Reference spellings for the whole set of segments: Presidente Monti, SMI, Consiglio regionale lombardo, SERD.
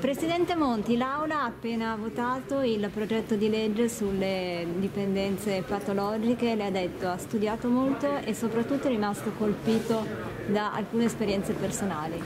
Presidente Monti, l'Aula ha appena votato il progetto di legge sulle dipendenze patologiche, le ha detto, ha studiato molto e soprattutto è rimasto colpito da alcune esperienze personali.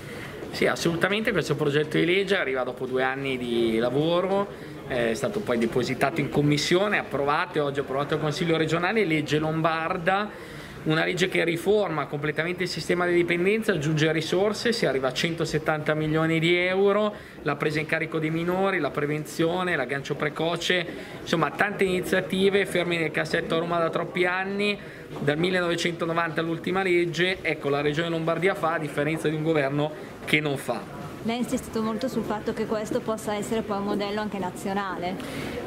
Sì, assolutamente, questo progetto di legge arriva dopo 2 anni di lavoro, è stato poi depositato in commissione, approvato e oggi approvato al Consiglio regionale, legge lombarda. Una legge che riforma completamente il sistema di dipendenza, aggiunge risorse, si arriva a 170 milioni di euro, la presa in carico dei minori, la prevenzione, l'aggancio precoce, insomma tante iniziative ferme nel cassetto a Roma da troppi anni, dal 1990 all'ultima legge, ecco la Regione Lombardia fa a differenza di un governo che non fa. Lei ha insistito molto sul fatto che questo possa essere poi un modello anche nazionale.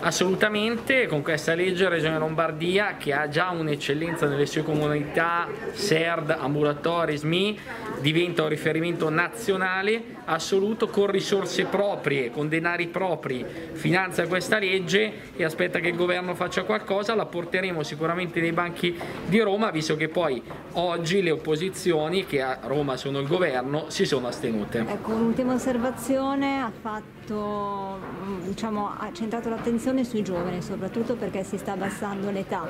Assolutamente, con questa legge la Regione Lombardia, che ha già un'eccellenza nelle sue comunità, SERD, ambulatori, SMI, diventa un riferimento nazionale assoluto con risorse proprie, con denari propri, finanzia questa legge e aspetta che il governo faccia qualcosa, la porteremo sicuramente nei banchi di Roma, visto che poi oggi le opposizioni, che a Roma sono il governo, si sono astenute. Ecco, osservazione ha fatto, diciamo, ha centrato l'attenzione sui giovani, soprattutto perché si sta abbassando l'età.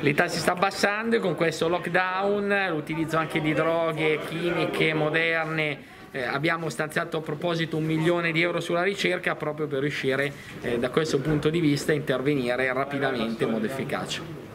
L'età si sta abbassando e con questo lockdown, l'utilizzo anche di droghe chimiche moderne, abbiamo stanziato a proposito 1 milione di euro sulla ricerca proprio per riuscire da questo punto di vista a intervenire rapidamente in modo efficace.